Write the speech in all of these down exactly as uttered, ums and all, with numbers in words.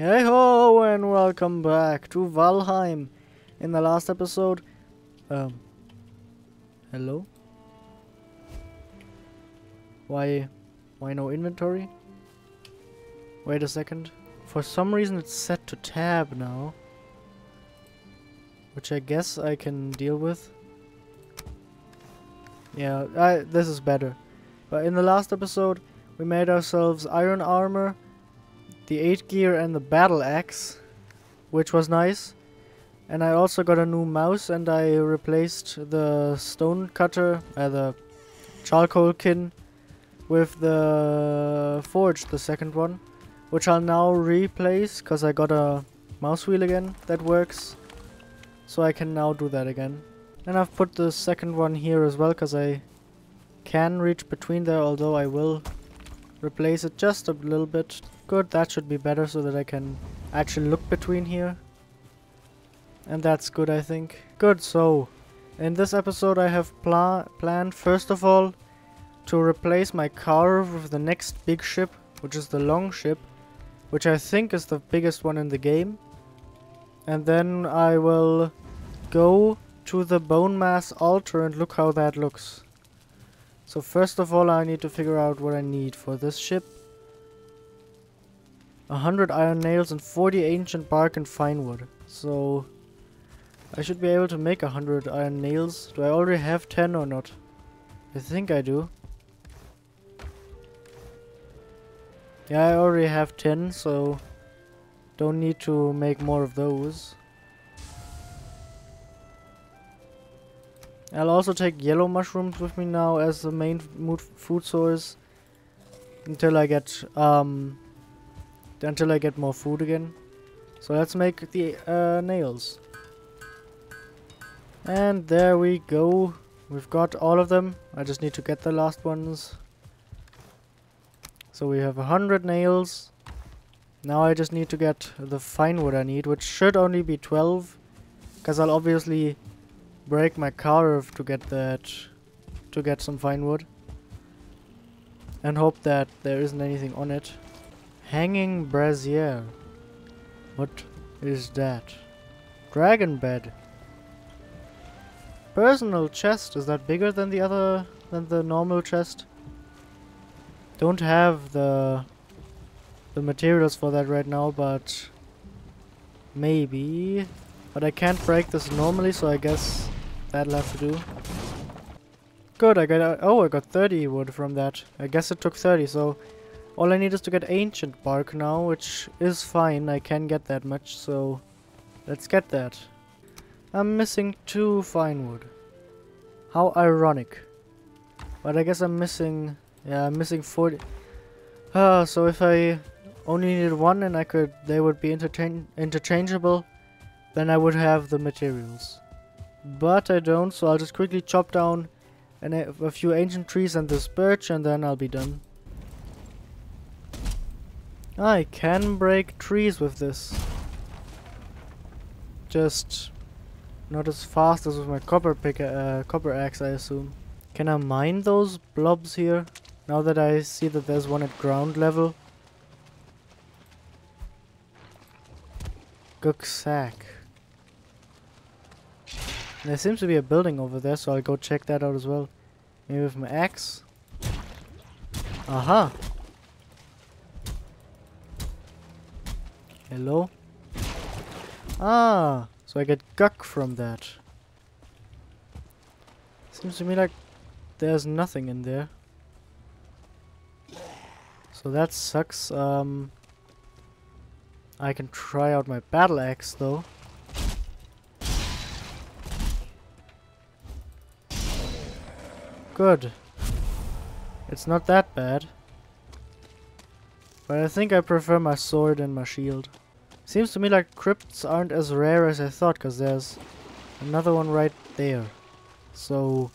Hey ho, and welcome back to Valheim. In the last episode, um, hello? Why, why no inventory? Wait a second. For some reason it's set to tab now, which I guess I can deal with. Yeah, I, this is better. But in the last episode, we made ourselves iron armor, the eight gear and the battle axe, which was nice. And I also got a new mouse, and I replaced the stone cutter, uh, the charcoal kin, with the forge, the second one, which I'll now replace because I got a mouse wheel again that works. So I can now do that again. And I've put the second one here as well because I can reach between there, although I will replace it just a little bit. Good, that should be better so that I can actually look between here. And that's good, I think. Good, so in this episode I have pla planned, first of all, to replace my carve with the next big ship, which is the longship, which I think is the biggest one in the game. And then I will go to the bonemass altar and look how that looks. So first of all I need to figure out what I need for this ship. one hundred iron nails and forty ancient bark and fine wood. So I should be able to make one hundred iron nails. Do I already have ten or not? I think I do. Yeah, I already have ten, so don't need to make more of those. I'll also take yellow mushrooms with me now as the main food source until I get um until I get more food again. So let's make the uh, nails. And there we go. We've got all of them. I just need to get the last ones. So we have one hundred nails. Now I just need to get the fine wood I need, which should only be twelve. Because I'll obviously break my carve to get that, to get some fine wood. And hope that there isn't anything on it. Hanging brazier. What is that? Dragon bed. Personal chest, is that bigger than the other, than the normal chest? Don't have the the materials for that right now, but maybe. But I can't break this normally, so I guess that'll have to do. Good, I got uh, oh, I got thirty wood from that. I guess it took thirty, so all I need is to get ancient bark now, which is fine. I can get that much, so let's get that. I'm missing two fine wood. How ironic. But I guess I'm missing... yeah, I'm missing forty. Ah, so if I only needed one and I could... they would be interchange interchangeable, then I would have the materials. But I don't, so I'll just quickly chop down an a, a few ancient trees and this birch, and then I'll be done. I can break trees with this. Just... not as fast as with my copper pick, uh, copper axe, I assume. Can I mine those blobs here? Now that I see that there's one at ground level. Guck sack. There seems to be a building over there, so I'll go check that out as well. Maybe with my axe. Aha! Hello? Ah! So I get guck from that. Seems to me like there's nothing in there. So that sucks. Um, I can try out my battle axe though. Good. It's not that bad. But I think I prefer my sword and my shield. Seems to me like crypts aren't as rare as I thought, because there's another one right there. So,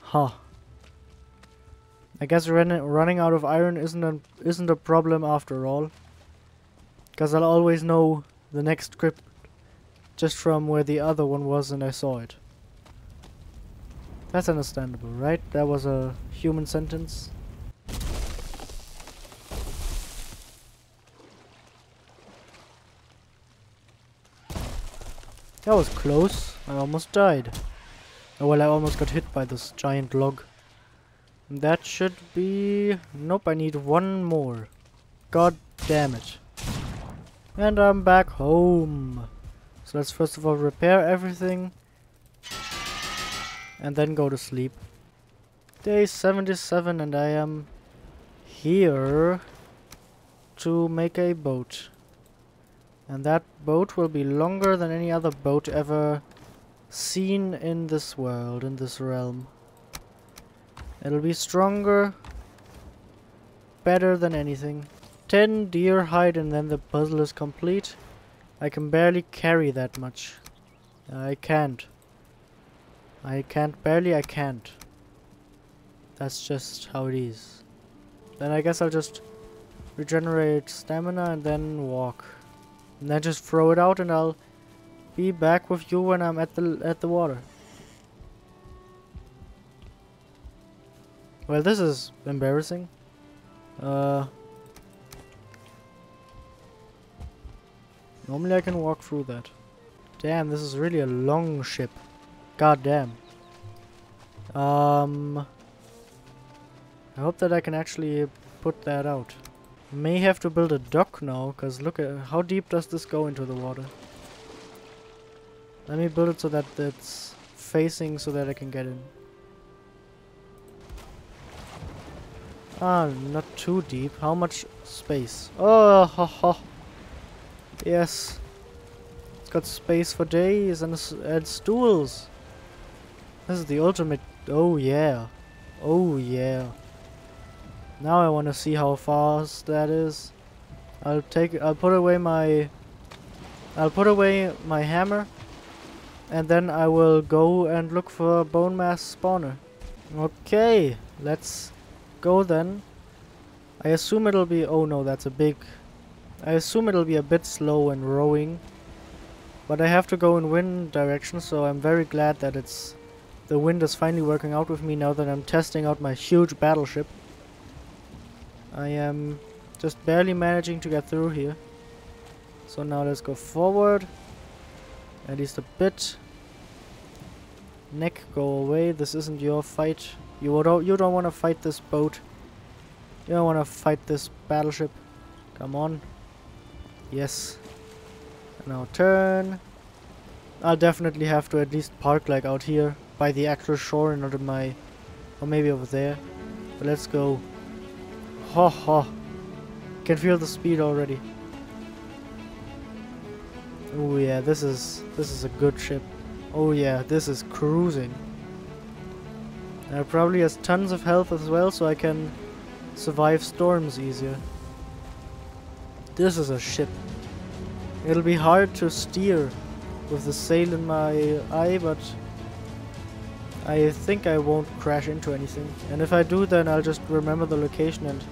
huh. I guess running out of iron isn't a, isn't a problem after all. Because I'll always know the next crypt just from where the other one was and I saw it. That's understandable, right? That was a human sentence. That was close. I almost died. Oh, well, I almost got hit by this giant log. That should be... Nope, I need one more. God damn it. And I'm back home. So let's first of all repair everything. And then go to sleep. Day seventy-seven, and I am here to make a boat. And that boat will be longer than any other boat ever seen in this world, in this realm. It'll be stronger, better than anything. Ten deer hide, and then the puzzle is complete. I can barely carry that much. I can't. I can't, barely I can't. That's just how it is. Then I guess I'll just regenerate stamina and then walk. And then just throw it out, and I'll be back with you when I'm at the at the water. Well, this is embarrassing. Uh, normally I can walk through that. Damn, this is really a long ship. God damn. Um, I hope that I can actually put that out. May have to build a dock now, because look at how deep does this go into the water. Let me build it so that it's facing so that I can get in. Ah, not too deep. How much space? Oh, ha ha. Yes. It's got space for days and, and stools. This is the ultimate. Oh yeah. Oh yeah. Now I want to see how fast that is. I'll take. I'll put away my. I'll put away my hammer, and then I will go and look for a bonemass spawner. Okay, let's go then. I assume it'll be. Oh no, that's a big. I assume it'll be a bit slow in rowing, but I have to go in wind direction, so I'm very glad that it's the wind is finally working out with me now that I'm testing out my huge battleship. I am just barely managing to get through here. So now let's go forward. At least a bit. Neck, go away. This isn't your fight. You don't, you don't want to fight this boat. You don't want to fight this battleship. Come on. Yes. Now turn. I'll definitely have to at least park like out here by the actual shore and not in my... Or maybe over there. But let's go. Ha ha. Can feel the speed already. Oh yeah, this is this is a good ship. Oh yeah, this is cruising. And it probably has tons of health as well, so I can survive storms easier. This is a ship. It'll be hard to steer with the sail in my eye, but I think I won't crash into anything. And if I do, then I'll just remember the location and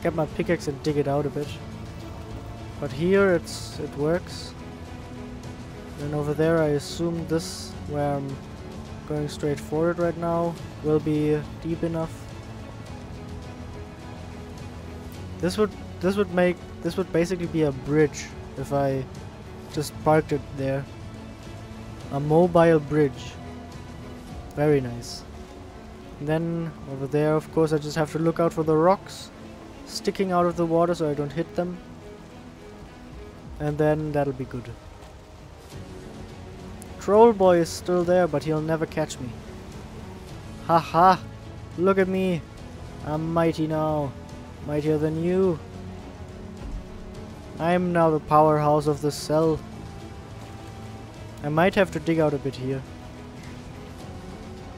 get my pickaxe and dig it out a bit. But here it's it works. And over there I assume this, where I'm going straight forward right now, will be deep enough. This would this would make this would basically be a bridge if I just parked it there. A mobile bridge. Very nice. And then over there, of course, I just have to look out for the rocks sticking out of the water so I don't hit them. And then that'll be good. Troll boy is still there, but he'll never catch me. Haha! -ha. Look at me! I'm mighty now. Mightier than you. I'm now the powerhouse of the cell. I might have to dig out a bit here.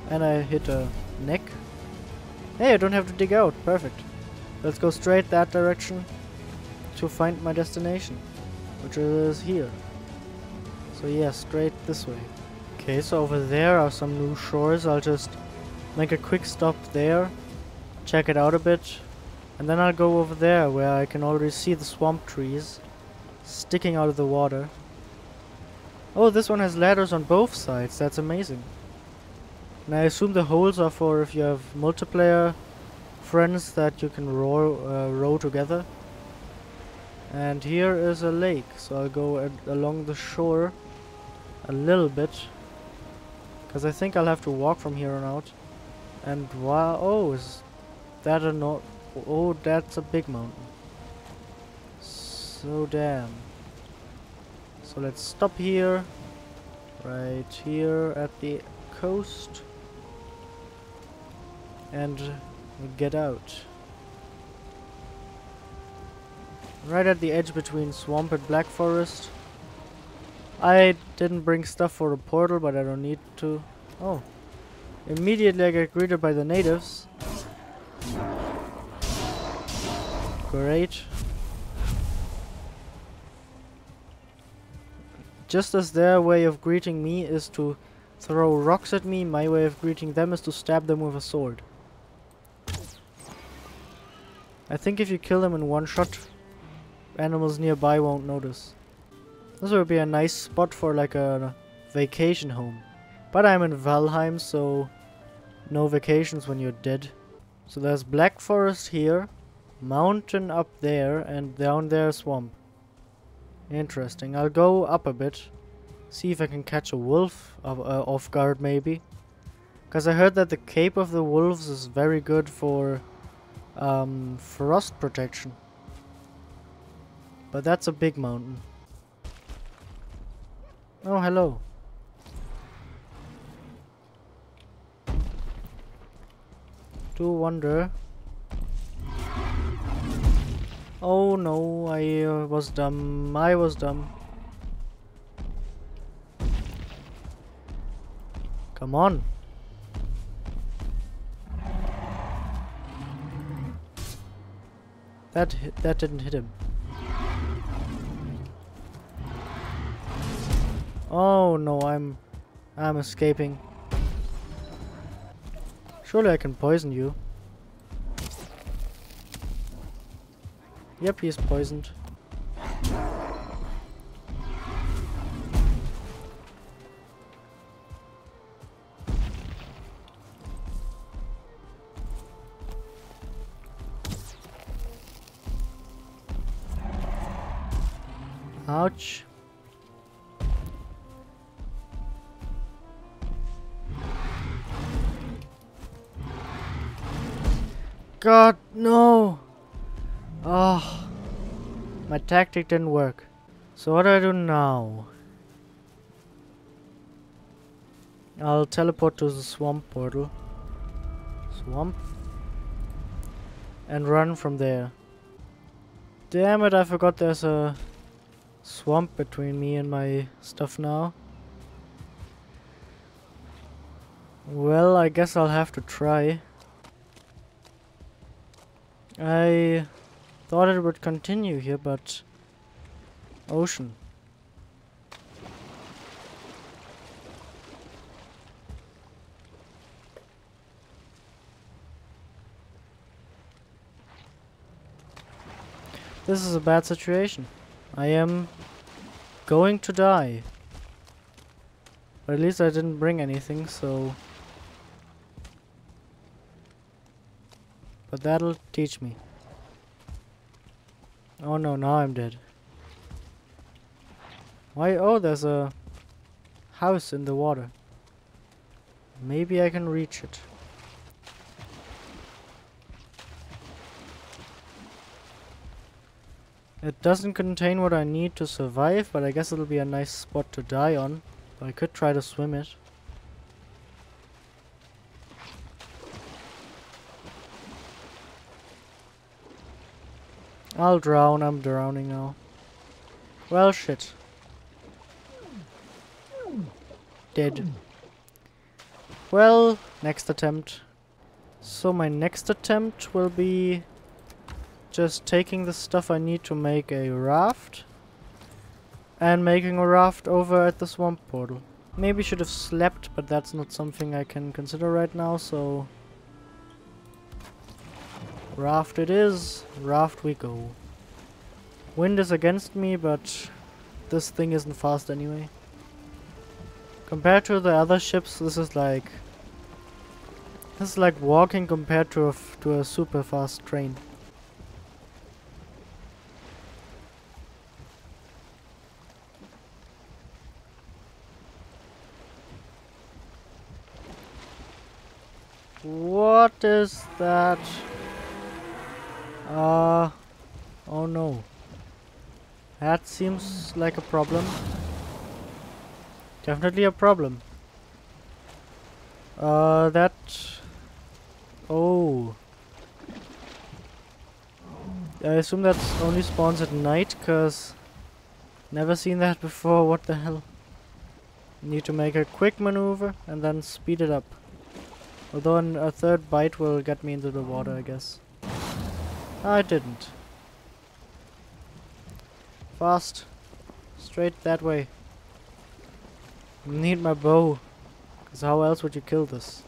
And I hit a neck. Hey, I don't have to dig out. Perfect. Let's go straight that direction to find my destination, which is here. So yeah, straight this way. Okay, so over there are some new shores. I'll just make a quick stop there, check it out a bit, and then I'll go over there where I can already see the swamp trees sticking out of the water. Oh, this one has ladders on both sides. That's amazing. And I assume the holes are for if you have multiplayer friends that you can row, uh, row together. And here is a lake, so I'll go along the shore. a little bit, because I think I'll have to walk from here on out. And wow, oh, is that a no? Oh, that's a big mountain. So damn. So let's stop here, right here at the coast, and get out. Right at the edge between swamp and black forest. I didn't bring stuff for a portal, but I don't need to. Oh. Immediately I get greeted by the natives. Great. Just as their way of greeting me is to throw rocks at me, my way of greeting them is to stab them with a sword. I think if you kill them in one shot, animals nearby won't notice. This would be a nice spot for like a vacation home. But I'm in Valheim, so no vacations when you're dead. So there's black forest here, mountain up there, and down there swamp. Interesting. I'll go up a bit, see if I can catch a wolf uh, uh, off guard maybe. Because I heard that the Cape of the Wolves is very good for um, frost protection. But that's a big mountain. Oh, hello. Do wonder. Oh no, I uh, was dumb. I was dumb. Come on. That hit, that didn't hit him. Oh no, I'm I'm escaping. Surely I can poison you. Yep, he's poisoned. Ouch. God, no! Oh, my tactic didn't work. So what do I do now? I'll teleport to the swamp portal. Swamp. And run from there. Damn it, I forgot there's a swamp between me and my stuff now. Well, I guess I'll have to try. I thought it would continue here, but ocean. This is a bad situation. I am going to die. But at least I didn't bring anything, so... But that'll teach me. Oh no, now I'm dead. Why? Oh, there's a house in the water. Maybe I can reach it. It doesn't contain what I need to survive, but I guess it'll be a nice spot to die on. But I could try to swim it. I'll drown, I'm drowning now. Well, shit. Dead. Well, next attempt. So my next attempt will be just taking the stuff I need to make a raft and making a raft over at the swamp portal. Maybe should have slept, but that's not something I can consider right now, so... Raft it is, raft we go. Wind is against me, but this thing isn't fast anyway. Compared to the other ships, this is like this is like walking compared to a f to a super fast train. What is that? Uh, oh no. That seems like a problem. Definitely a problem. Uh, that... Oh. I assume that only spawns at night, because never seen that before. What the hell? Need to make a quick maneuver and then speed it up. Although a third bite will get me into the water, I guess. I didn't. Fast. Straight that way. Need my bow. Because how else would you kill this?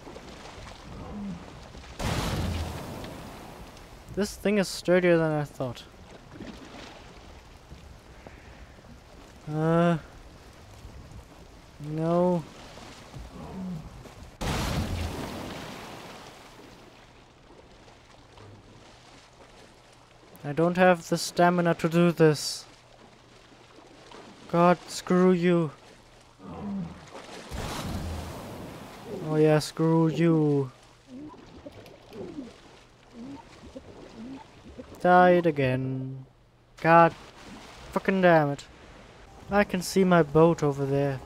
This thing is sturdier than I thought. Uh... No. I don't have the stamina to do this. God, screw you. Oh yeah, screw you. Died again. God fucking damn it. I can see my boat over there.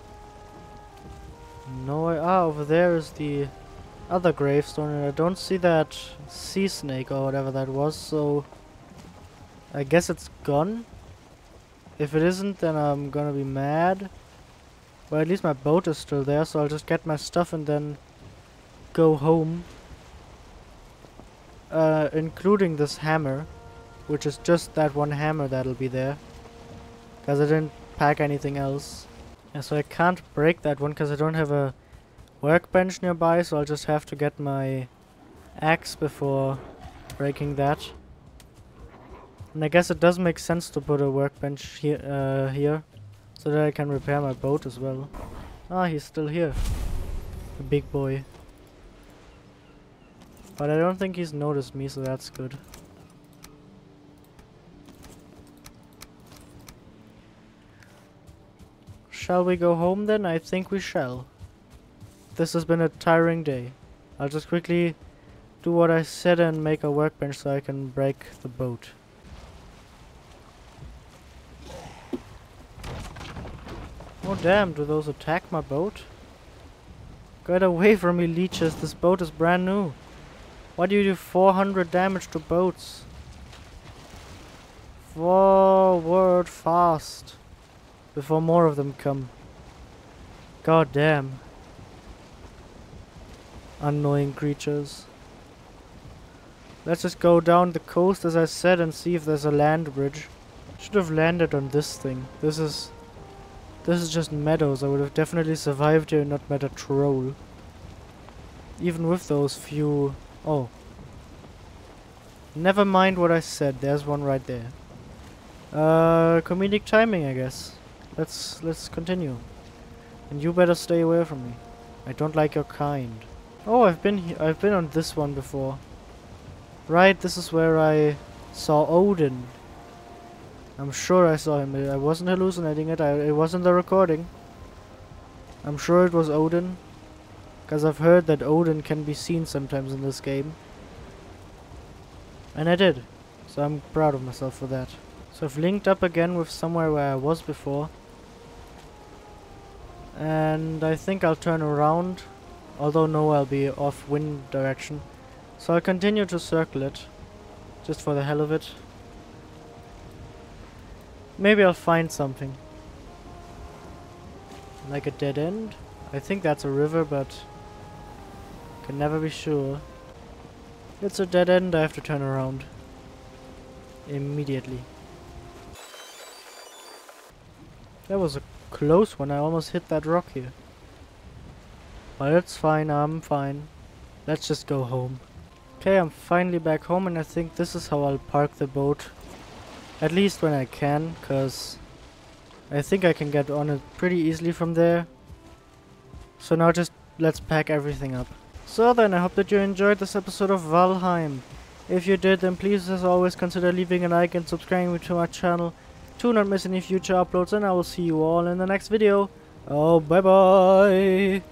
No, I, ah, over there is the other gravestone, and I don't see that sea snake or whatever that was, so I guess it's gone. If it isn't, then I'm gonna be mad. Well, at least my boat is still there, so I'll just get my stuff and then go home. Uh, including this hammer, which is just that one hammer that'll be there, because I didn't pack anything else. Yeah, so I can't break that one because I don't have a workbench nearby, so I'll just have to get my axe before breaking that. And I guess it does make sense to put a workbench here, uh, here so that I can repair my boat as well. Ah, he's still here. The big boy. But I don't think he's noticed me, so that's good. Shall we go home then? I think we shall. This has been a tiring day. I'll just quickly do what I said and make a workbench so I can break the boat. Oh damn, do those attack my boat? Get away from me, leeches. This boat is brand new. Why do you do four hundred damage to boats? Forward fast. Before more of them come. God damn. Annoying creatures. Let's just go down the coast as I said and see if there's a land bridge. Should have landed on this thing. This is... This is just meadows. I would have definitely survived here and not met a troll. Even with those few... Oh. Never mind what I said. There's one right there. Uh, comedic timing, I guess. Let's let's continue. And you better stay away from me. I don't like your kind. Oh, I've been he I've been on this one before. Right, this is where I saw Odin. I'm sure I saw him. I wasn't hallucinating it. I, it wasn't the recording. I'm sure it was Odin. Because I've heard that Odin can be seen sometimes in this game. And I did. So I'm proud of myself for that. So I've linked up again with somewhere where I was before. And I think I'll turn around. Although no, I'll be off wind direction. So I'll continue to circle it. Just for the hell of it. Maybe I'll find something. Like a dead end? I think that's a river, but... Can never be sure. It's a dead end, I have to turn around. Immediately. That was a close one, I almost hit that rock here. But it's fine, I'm fine. Let's just go home. Okay, I'm finally back home and I think this is how I'll park the boat. At least when I can, because I think I can get on it pretty easily from there. So now just let's pack everything up. So then, I hope that you enjoyed this episode of Valheim. If you did, then please as always consider leaving a like and subscribing to my channel. Do not miss any future uploads, and I will see you all in the next video. Oh, bye bye!